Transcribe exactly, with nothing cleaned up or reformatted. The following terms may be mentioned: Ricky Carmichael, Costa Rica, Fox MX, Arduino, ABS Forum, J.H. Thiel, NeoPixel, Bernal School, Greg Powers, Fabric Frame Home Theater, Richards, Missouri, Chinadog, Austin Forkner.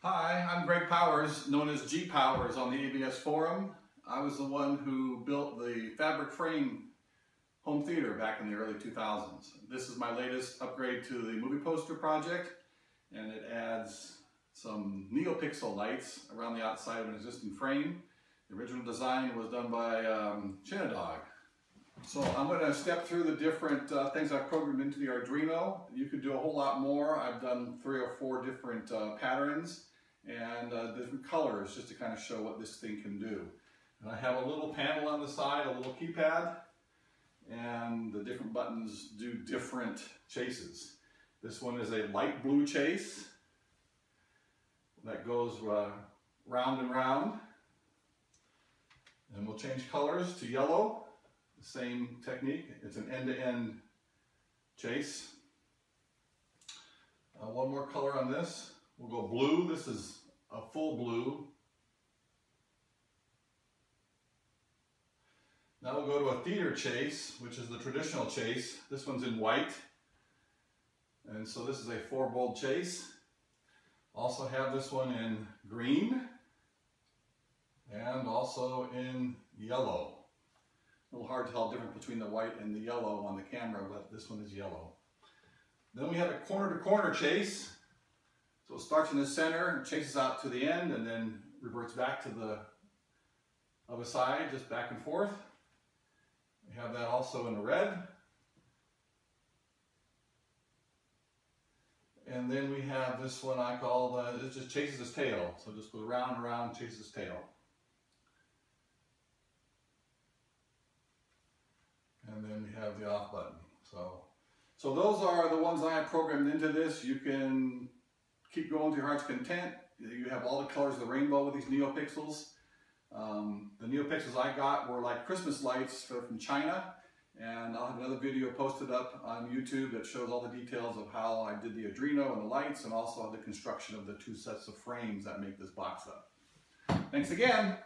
Hi, I'm Greg Powers, known as G Powers on the A B S Forum. I was the one who built the Fabric Frame Home Theater back in the early two thousands. This is my latest upgrade to the movie poster project, and it adds some NeoPixel lights around the outside of an existing frame. The original design was done by um, Chinadog. So I'm going to step through the different uh, things I've programmed into the Arduino. You could do a whole lot more. I've done three or four different uh, patterns and uh, different colors just to kind of show what this thing can do. And I have a little panel on the side, a little keypad, and the different buttons do different chases. This one is a light blue chase that goes uh, round and round. And we'll change colors to yellow. The same technique. It's an end-to-end chase. Uh, one more color on this. We'll go blue. This is a full blue. Now we'll go to a theater chase, which is the traditional chase. This one's in white. And so this is a four-bold chase. Also have this one in green and also in yellow. A little hard to tell the difference between the white and the yellow on the camera, but this one is yellow. Then we have a corner-to-corner chase. So it starts in the center, chases out to the end, and then reverts back to the other side, just back and forth. We have that also in the red. And then we have this one I call, uh, it just chases its tail. So it just goes round and round and chases its tail. And then we have the off button. So, so those are the ones I have programmed into this. You can keep going to your heart's content. You have all the colors of the rainbow with these NeoPixels. Um, the NeoPixels I got were like Christmas lights from China. And I'll have another video posted up on YouTube that shows all the details of how I did the Arduino and the lights, and also the construction of the two sets of frames that make this box up. Thanks again.